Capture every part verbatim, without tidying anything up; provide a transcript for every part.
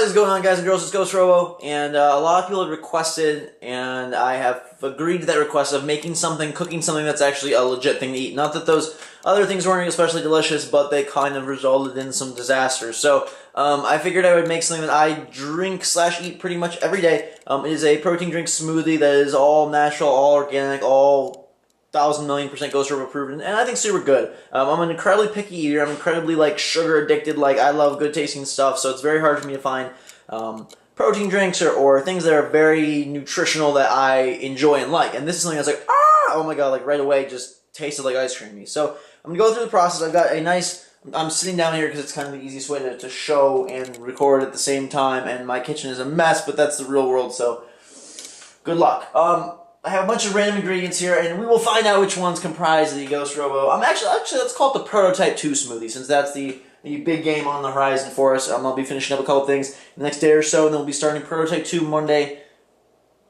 What is going on, guys and girls? It's Ghost Robo, and uh, a lot of people have requested, and I have agreed to that request of making something, cooking something that's actually a legit thing to eat. Not that those other things weren't especially delicious, but they kind of resulted in some disasters. So um, I figured I would make something that I drink slash eat pretty much every day. Um, it is a protein drink smoothie that is all natural, all organic, all thousand million percent Ghost Robo proven, and I think super good. Um, I'm an incredibly picky eater. I'm incredibly like sugar addicted. Like I love good tasting stuff, so it's very hard for me to find um, protein drinks or, or things that are very nutritional that I enjoy and like. And this is something that's like ah, oh my god, like right away just tasted like ice cream to me. So I'm gonna go through the process. I've got a nice. I'm sitting down here because it's kind of the easiest way to, to show and record at the same time. And my kitchen is a mess, but that's the real world. So good luck. Um. I have a bunch of random ingredients here, and we will find out which ones comprise the Ghost Robo. I'm actually, actually, let's call it the Prototype two smoothie, since that's the, the big game on the horizon for us. Um, I'll be finishing up a couple things in the next day or so, and then we'll be starting Prototype two Monday,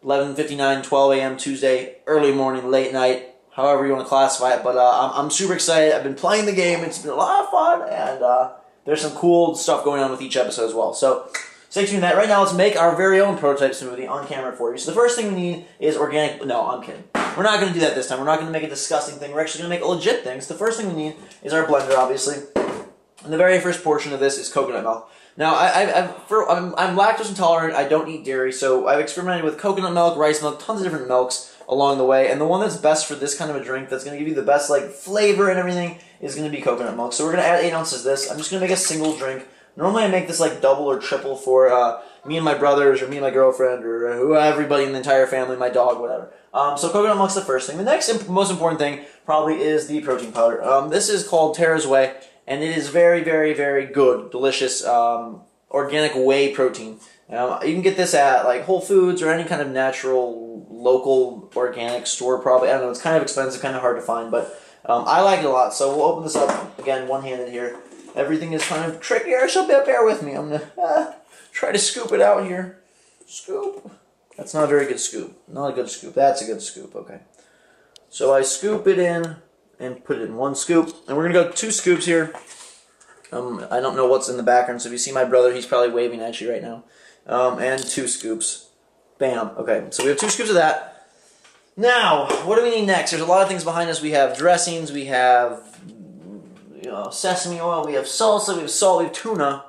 eleven fifty-nine, twelve A M Tuesday, early morning, late night, however you want to classify it. But uh, I'm, I'm super excited. I've been playing the game. It's been a lot of fun, and uh, there's some cool stuff going on with each episode as well. So stay tuned to that. Right now, let's make our very own prototype smoothie on camera for you. So the first thing we need is organic... No, I'm kidding. We're not going to do that this time. We're not going to make a disgusting thing. We're actually going to make a legit thing. So the first thing we need is our blender, obviously. And the very first portion of this is coconut milk. Now, I, I, I've, for, I'm, I'm lactose intolerant. I don't eat dairy. So I've experimented with coconut milk, rice milk, tons of different milks along the way. And the one that's best for this kind of a drink that's going to give you the best like flavor and everything is going to be coconut milk. So we're going to add eight ounces of this. I'm just going to make a single drink. Normally I make this like double or triple for uh, me and my brothers, or me and my girlfriend, or whoever, everybody in the entire family, my dog, whatever. Um, so coconut milk's the first thing. The next imp most important thing probably is the protein powder. Um, this is called Tara's Whey, and it is very, very, very good, delicious, um, organic whey protein. Um, you can get this at like Whole Foods or any kind of natural, local, organic store probably. I don't know, it's kind of expensive, kind of hard to find, but um, I like it a lot. So we'll open this up, again, one-handed here. Everything is kind of trickier, so bear with me. I'm going to uh, try to scoop it out here. Scoop. That's not a very good scoop. Not a good scoop. That's a good scoop. Okay. So I scoop it in and put it in one scoop. And we're going to go two scoops here. Um, I don't know what's in the background, so if you see my brother, he's probably waving at you right now. Um, and two scoops. Bam. Okay. So we have two scoops of that. Now, what do we need next? There's a lot of things behind us. We have dressings. We have... You know, sesame oil, we have salsa, we have salt, we have tuna,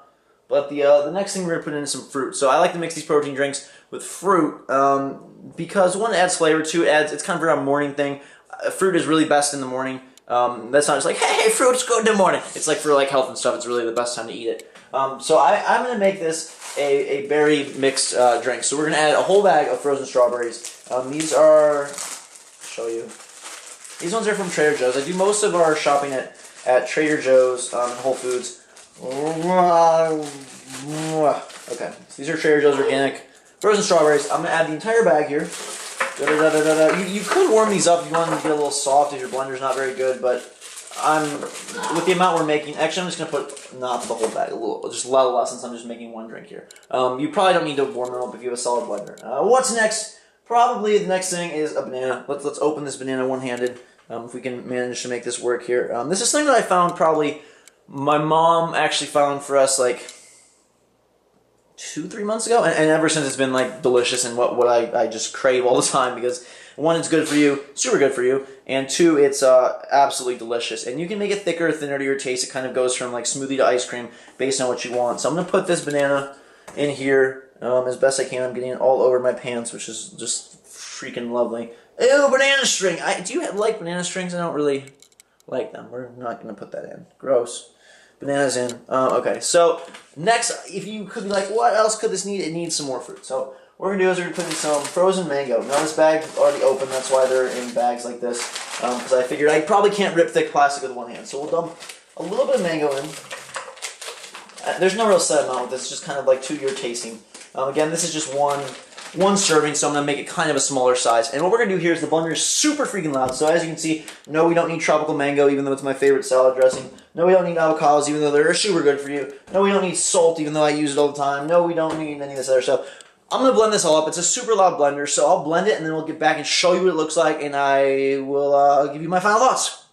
but the uh, the next thing we're going to put in is some fruit. So I like to mix these protein drinks with fruit um, because one, it adds flavor, two, it adds, it's kind of a morning thing. Uh, fruit is really best in the morning. Um, that's not just like, hey, fruit's good in the morning. It's like for like health and stuff, it's really the best time to eat it. Um, so I, I'm going to make this a, a berry mixed uh, drink. So we're going to add a whole bag of frozen strawberries. Um, these are, I'll show you. These ones are from Trader Joe's. I do most of our shopping at at Trader Joe's um, and Whole Foods. Okay, so these are Trader Joe's organic frozen strawberries. I'm going to add the entire bag here. Da -da -da -da -da. You, you could warm these up if you wanted to get a little soft if your blender's not very good, but I'm with the amount we're making, actually I'm just going to put not the whole bag, a little, just a lot less since I'm just making one drink here. Um, you probably don't need to warm it up if you have a solid blender. Uh, what's next? Probably the next thing is a banana. Let's, let's open this banana one-handed. Um, if we can manage to make this work here. Um, this is something that I found probably, my mom actually found for us like two, three months ago. And, and ever since it's been like delicious and what, what I, I just crave all the time because one, it's good for you, super good for you. And two, it's uh, absolutely delicious. And you can make it thicker, thinner to your taste. It kind of goes from like smoothie to ice cream based on what you want. So I'm going to put this banana in here um, as best I can. I'm getting it all over my pants, which is just freaking lovely. Ew, banana string! I, do you like banana strings? I don't really like them. We're not going to put that in. Gross. Bananas in. Uh, okay, so next, if you could be like, what else could this need? It needs some more fruit. So what we're going to do is we're going to put in some frozen mango. Now this bag is already open. That's why they're in bags like this. Um, because I figured I probably can't rip thick plastic with one hand. So we'll dump a little bit of mango in. Uh, there's no real set amount with this. It's just kind of like to your tasting. Um, again, this is just one... one serving, so I'm going to make it kind of a smaller size. And what we're going to do here is the blender is super freaking loud. So as you can see, no, we don't need tropical mango, even though it's my favorite salad dressing. No, we don't need avocados, even though they're super good for you. No, we don't need salt, even though I use it all the time. No, we don't need any of this other stuff. I'm going to blend this all up. It's a super loud blender, so I'll blend it, and then we'll get back and show you what it looks like, and I will uh, give you my final thoughts.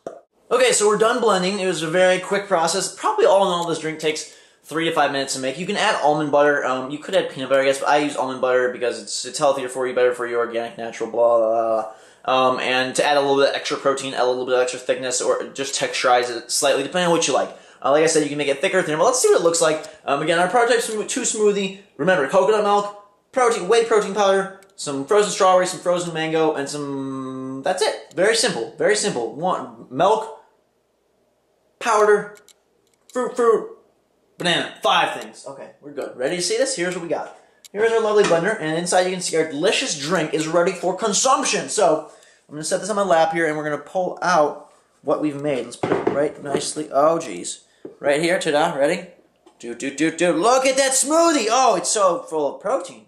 Okay, so we're done blending. It was a very quick process. Probably all in all, this drink takes three to five minutes to make. You can add almond butter. Um, you could add peanut butter, I guess, but I use almond butter because it's it's healthier for you, better for you, organic, natural, blah, blah, blah. Um, and to add a little bit of extra protein, add a little bit of extra thickness, or just texturize it slightly, depending on what you like. Uh, like I said, you can make it thicker, thinner, but let's see what it looks like. Um, again, our Prototype two smoothie, remember, coconut milk, protein, whey protein powder, some frozen strawberry, some frozen mango, and some... That's it. Very simple. Very simple. Want milk, powder, fruit, fruit, banana. Five things. Okay, we're good. Ready to see this? Here's what we got. Here's our lovely blender, and inside you can see our delicious drink is ready for consumption. So, I'm going to set this on my lap here, and we're going to pull out what we've made. Let's put it right nicely. Oh, geez. Right here. Ta-da. Ready? Do, do, do, do. Look at that smoothie. Oh, it's so full of protein.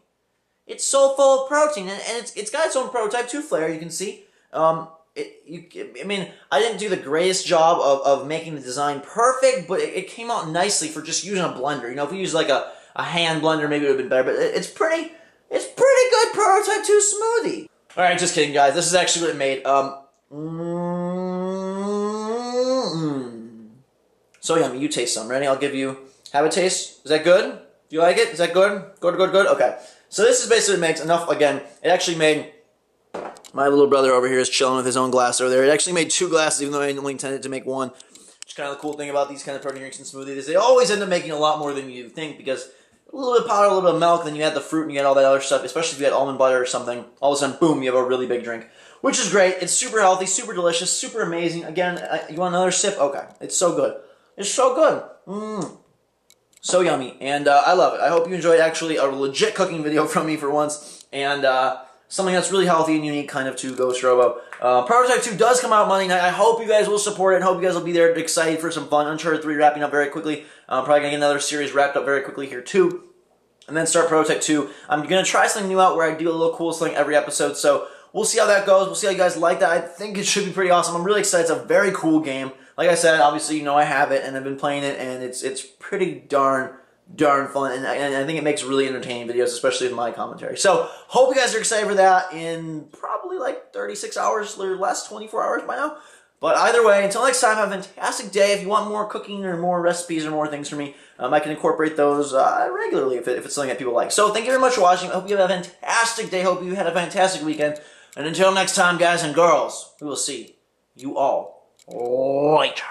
It's so full of protein, and, and it's, it's got its own Prototype two flair, you can see. Um, it, you, I mean, I didn't do the greatest job of, of making the design perfect, but it, it came out nicely for just using a blender. You know, if we used like a, a hand blender, maybe it would have been better, but it, it's pretty, it's pretty good Prototype two smoothie. All right, just kidding, guys. This is actually what it made. Um, mm-hmm. So yummy. You taste some. Ready? I'll give you, have a taste. Is that good? Do you like it? Is that good? Good, good, good? Okay. So this is basically what it makes. Enough, again, it actually made, my little brother over here is chilling with his own glass over there. It actually made two glasses, even though I only intended to make one. Which is kind of the cool thing about these kind of protein drinks and smoothies is they always end up making a lot more than you think, because a little bit of powder, a little bit of milk, then you add the fruit and you add all that other stuff, especially if you add almond butter or something. All of a sudden, boom, you have a really big drink. Which is great. It's super healthy, super delicious, super amazing. Again, you want another sip? Okay. It's so good. It's so good. Mmm. So yummy, and uh, I love it. I hope you enjoyed actually a legit cooking video from me for once, and uh, something that's really healthy and unique kind of to Ghost Robo. Uh, Prototype two does come out Monday night. I hope you guys will support it, and hope you guys will be there excited for some fun. Uncharted three wrapping up very quickly. Uh, probably going to get another series wrapped up very quickly here too, and then start Prototype two. I'm going to try something new out where I do a little cool thing every episode, so we'll see how that goes. We'll see how you guys like that. I think it should be pretty awesome. I'm really excited. It's a very cool game. Like I said, obviously, you know, I have it, and I've been playing it, and it's it's pretty darn, darn fun, and I, and I think it makes really entertaining videos, especially with my commentary. So, hope you guys are excited for that in probably like thirty-six hours or less, twenty-four hours by now. But either way, until next time, have a fantastic day. If you want more cooking or more recipes or more things from me, um, I can incorporate those uh, regularly if, it, if it's something that people like. So, thank you very much for watching. I hope you have a fantastic day. Hope you had a fantastic weekend. And until next time, guys and girls, we will see you all later.